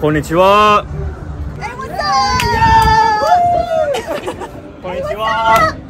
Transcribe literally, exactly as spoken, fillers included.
こんにちは。こんにちは。